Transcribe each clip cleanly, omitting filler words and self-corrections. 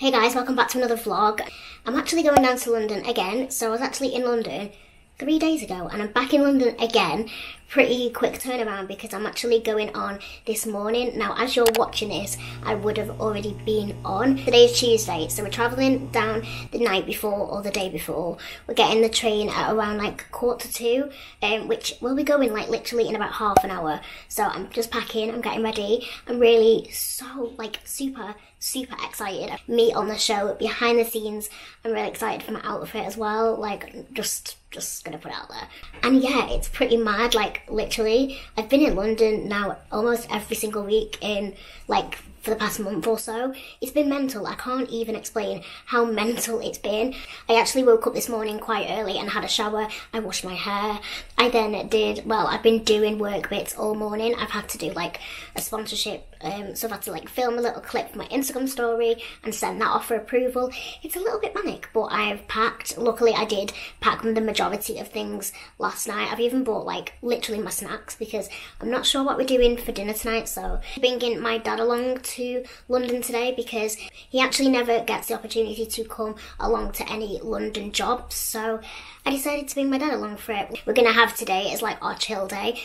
Hey guys, welcome back to another vlog. I'm actually going down to London again. So I was actually in London 3 days ago and I'm back in London again. Pretty quick turnaround because I'm actually going on This Morning. Now as you're watching this, I would have already been on. Today is Tuesday, so we're travelling down the night before or the day before. We're getting the train at around like 1:45, which we'll be going like literally in about half an hour. So I'm just packing, I'm getting ready. I'm really so like super excited. Me on the show, behind the scenes. I'm really excited for my outfit as well. Like just gonna put it out there. And yeah, it's pretty mad. Like literally I've been in London now almost every single week in like for the past month or so. It's been mental. I can't even explain how mental it's been. I actually woke up this morning quite early and had a shower. I washed my hair. I then did, well, I've been doing work bits all morning. I've had to do like a sponsorship, so I've had to like film a little clip for my Instagram story and send that off for approval. It's a little bit manic, but I've packed. Luckily I did pack the majority of things last night. I've even bought like literally my snacks because I'm not sure what we're doing for dinner tonight, so I'm bringing my dad along to London today because he actually never gets the opportunity to come along to any London jobs, so I decided to bring my dad along for it. We're gonna have today is like our chill day,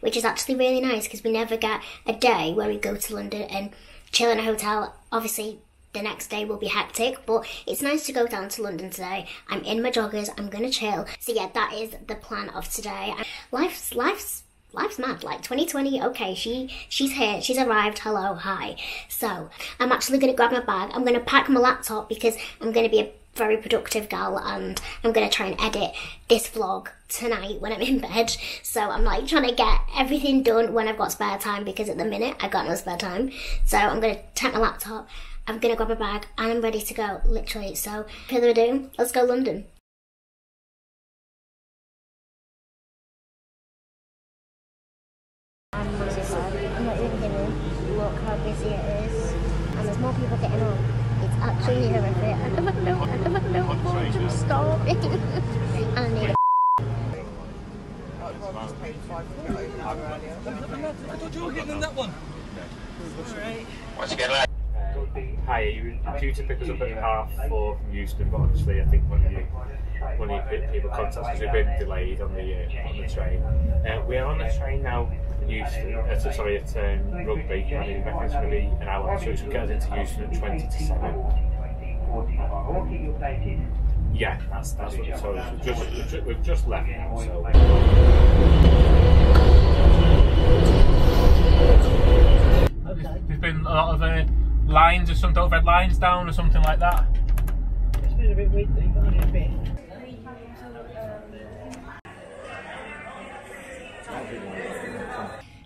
which is actually really nice because we never get a day where we go to London and chill in a hotel. Obviously the next day will be hectic, but it's nice to go down to London today. I'm in my joggers, I'm gonna chill. So yeah, that is the plan of today. Life's mad, like 2020, okay, she's here, she's arrived, hello, hi. So, I'm actually going to grab my bag, I'm going to pack my laptop because I'm going to be a very productive gal and I'm going to try and edit this vlog tonight when I'm in bed. So I'm like trying to get everything done when I've got spare time because at the minute I've got no spare time. So I'm going to take my laptop, I'm going to grab my bag and I'm ready to go, literally. So, without further ado, let's go London. I'm not even kidding. Look how busy it is. And there's more people getting on. It's actually horrific. I don't know. I'm starving. I need a I thought you were getting in that one. Alright. Once again, hi, you were due to pick us up at 4:30 from Euston, but obviously I think one of you people contacted us because we've been delayed on the train. We are on the train now. Euston, sorry, at Rugby, and in reference really an hour, so it should get us into Euston at 7:20. Yeah, that's what it told us. We've just left now, so. There's been a lot of lines or something, red lines down or something like that. It's been a bit weird, a bit.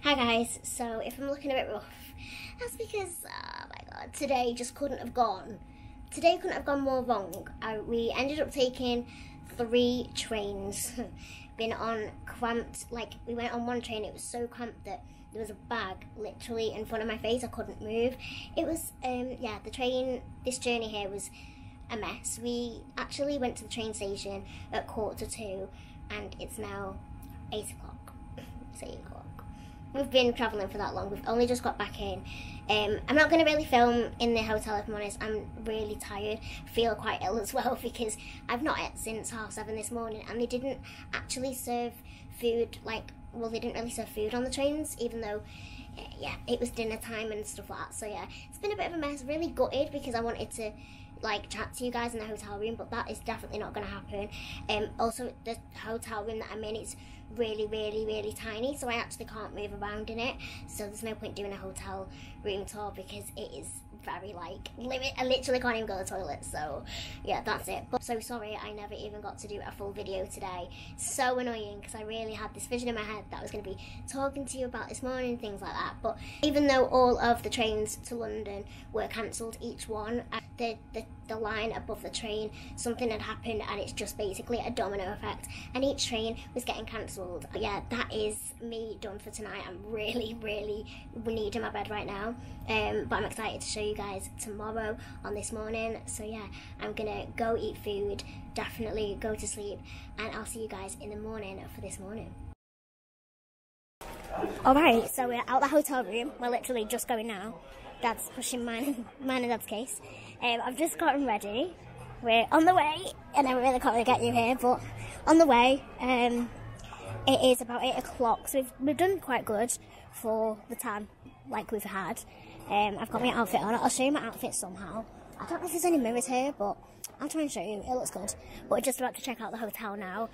Hi guys, so if I'm looking a bit rough, that's because, oh my god, today just couldn't have gone. Today couldn't have gone more wrong. We ended up taking 3 trains. Been on cramped, like we went on one train, it was so cramped that there was a bag literally in front of my face, I couldn't move. It was, yeah, the train, this journey here was a mess. We actually went to the train station at 1:45 and it's now 8 o'clock, it's 8 o'clock. We've been travelling for that long, we've only just got back in. I'm not going to really film in the hotel if I'm honest, I'm really tired. I feel quite ill as well because I've not ate since 7:30 this morning and they didn't actually serve food, like, well they didn't really serve food on the trains even though, yeah, it was dinner time and stuff like that. So yeah, it's been a bit of a mess, really gutted because I wanted to like chat to you guys in the hotel room, but that is definitely not going to happen. Also the hotel room that I'm in, it's really tiny, so I actually can't move around in it, so there's no point doing a hotel room tour because it is very like limit. I literally can't even go to the toilet, so yeah, that's it. But so sorry I never even got to do a full video today. So annoying because I really had this vision in my head that I was going to be talking to you about This Morning, things like that, but even though all of the trains to London were cancelled, each one, the line above the train, something had happened and it's just basically a domino effect and each train was getting cancelled. Yeah, that is me done for tonight. I'm really needing my bed right now, but I'm excited to show you guys tomorrow on This Morning. So yeah, I'm gonna go eat food, definitely go to sleep, and I'll see you guys in the morning for This Morning. Alright, so we're out the hotel room, we're literally just going now. Dad's pushing mine and Dad's case. I've just gotten ready. We're on the way, and I really can't really get you here, but on the way. It is about 8 o'clock, so we've done quite good for the time like we've had. I've got my outfit on. I'll show you my outfit somehow. I don't know if there's any mirrors here, but I'll try and show you. It looks good. But we're just about to check out the hotel now.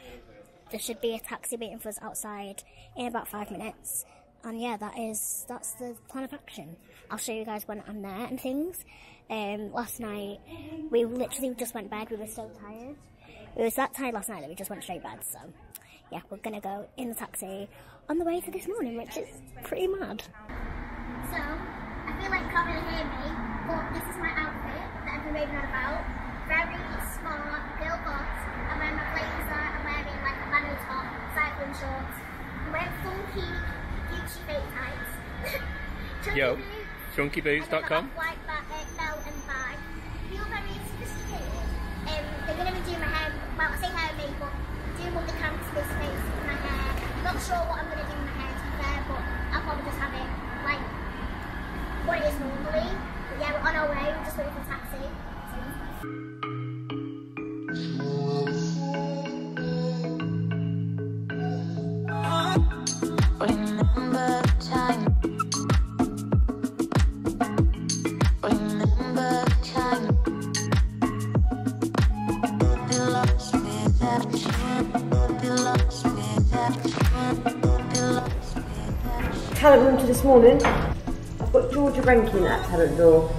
There should be a taxi waiting for us outside in about 5 minutes. And yeah, that's the plan of action. I'll show you guys when I'm there and things. Last night, we literally just went to bed. We were so tired. We were that tired last night that we just went straight to bed, so... yeah, we're gonna go in the taxi on the way to This Morning, which is pretty mad. So, I feel like you can't really hear me, but this is my outfit that I've been raving on about. Very smart, girl boss. I'm wearing my blazer, I'm wearing like a manual top, cycling shorts. I'm wearing funky Gucci fake tights. Chunky Yo, chunkyboots.com. White belt and bag. I feel very sophisticated. They're gonna be doing my hair, well, I say hair makeup. All the cams to this face in my hair. I'm not sure what I'm going to do in my hair to be fair, but I'll probably just have it like what it is normally. But yeah, we're on our way, we're just waiting for a taxi. Talent room to This Morning. I've got Georgia Rankin at talent door.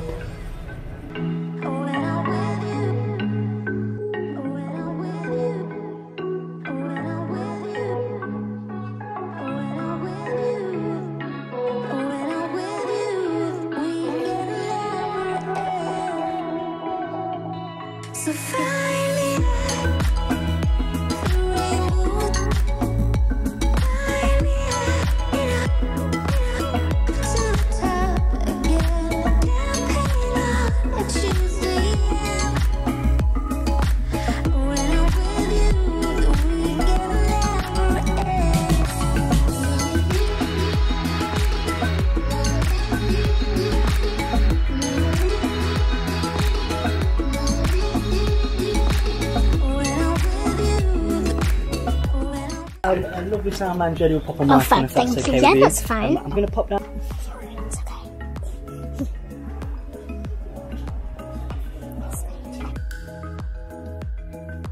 I love this sound man, Jenny will pop on my phone. Oh, thank you. Okay, yeah, that's fine. I'm going to pop down. Sorry, it's okay.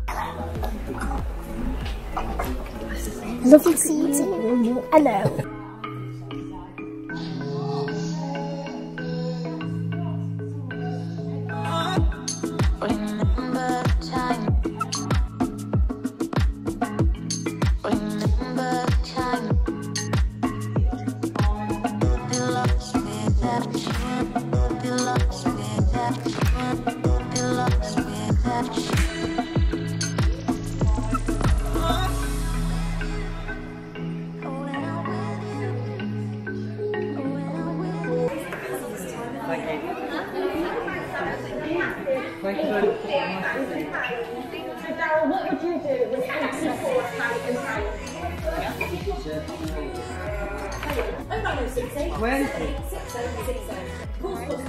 Hello. Lovely to see you too. Hello. What would you do with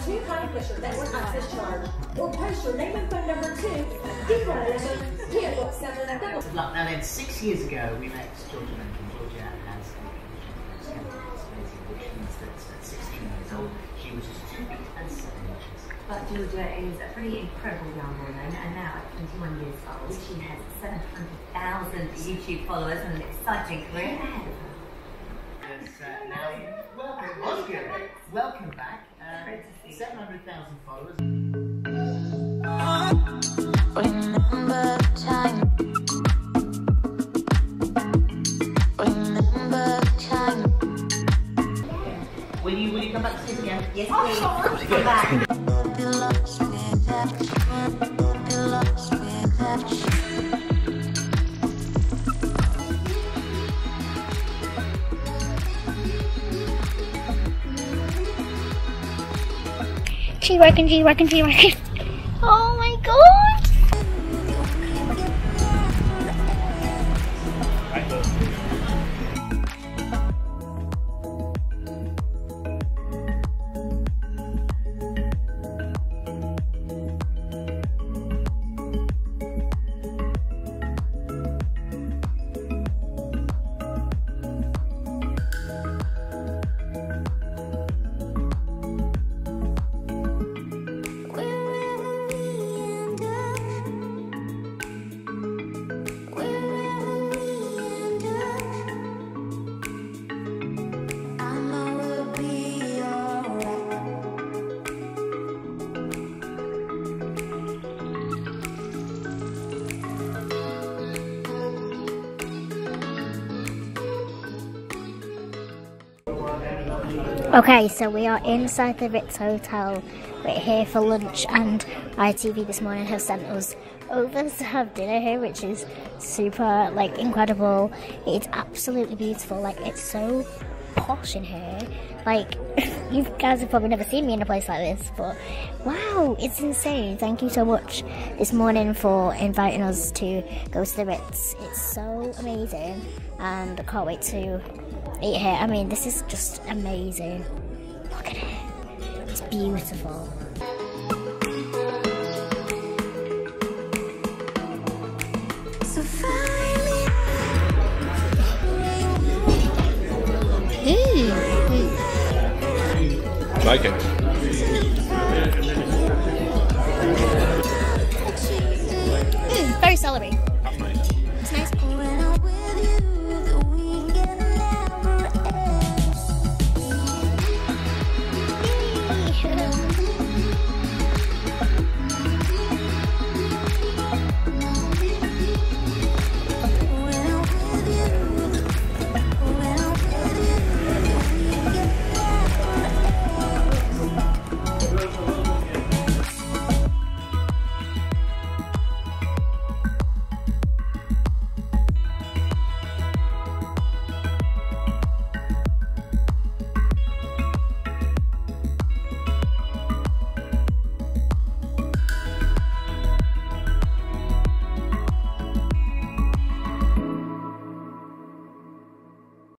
2 pound network access charge, or post your name and phone number to D107. Now then, 6 years ago we met Georgia Rankin. Georgia has at 16 years old. She was just 2 feet and 7 inches. But Georgia is a pretty incredible young woman, and now at 21 years old, she has 700,000 YouTube followers and an exciting career ahead of her. Yes, now, welcome back. 700,000 followers. Remember time. Will you come back to see us again? Yes, please. Oh, sure. Come back. She reckon. Oh my god! Okay, so we are inside the Ritz Hotel. We're here for lunch, and ITV This Morning have sent us over to have dinner here, which is super, like, incredible. It's absolutely beautiful. Like, it's so posh in here. Like, you guys have probably never seen me in a place like this, but wow, it's insane. Thank you so much This Morning for inviting us to go to the Ritz. It's so amazing, and I can't wait to eat here. I mean, this is just amazing. Look at it. It's beautiful. So finally. Like it. Very celery.